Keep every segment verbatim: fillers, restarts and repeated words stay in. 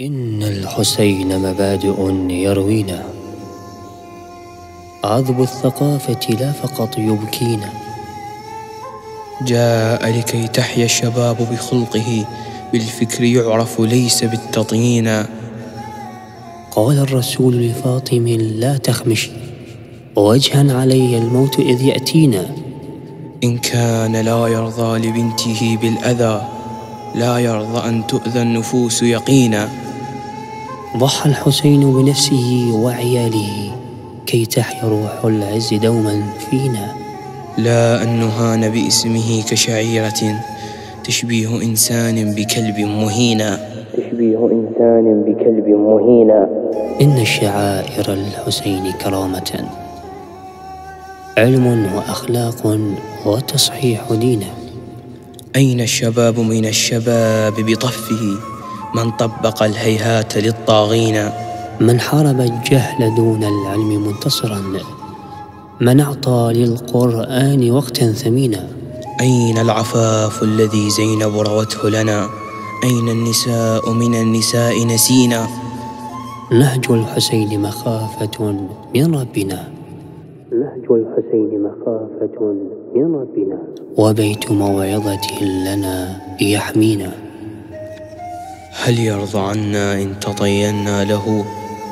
إن الحسين مبادئ يروينا، عذب الثقافة لا فقط يبكينا. جاء لكي تحيا الشباب بخلقه، بالفكر يعرف ليس بالتطيينا. قال الرسول لفاطم لا تخمشي، وجها علي الموت إذ يأتينا. إن كان لا يرضى لبنته بالأذى، لا يرضى أن تؤذى النفوس يقينا. ضحى الحسين بنفسه وعياله، كي تحيا روح العز دوما فينا. لا أن نهان باسمه كشعيرة، تشبيه إنسان بكلب مهينا. تشبيه إنسان بكلب مهينا. إن شعائر الحسين كرامة، علم وأخلاق وتصحيح دينا. أين الشباب من الشباب بطفه، من طبق الهيهات للطاغين. من حارب الجهل دون العلم منتصرا، من أعطى للقرآن وقتا ثمينا. أين العفاف الذي زينب روته لنا، أين النساء من النساء نسينا. نهج الحسين مخافة من ربنا، نهج الحسين مخافة من ربنا، وبيت موعظة لنا يحمينا. هل يرضى عنا إن تطينا له،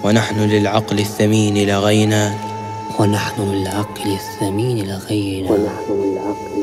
ونحن للعقل الثمين لغينا. ونحن للعقل الثمين لغينا. ونحن للعقل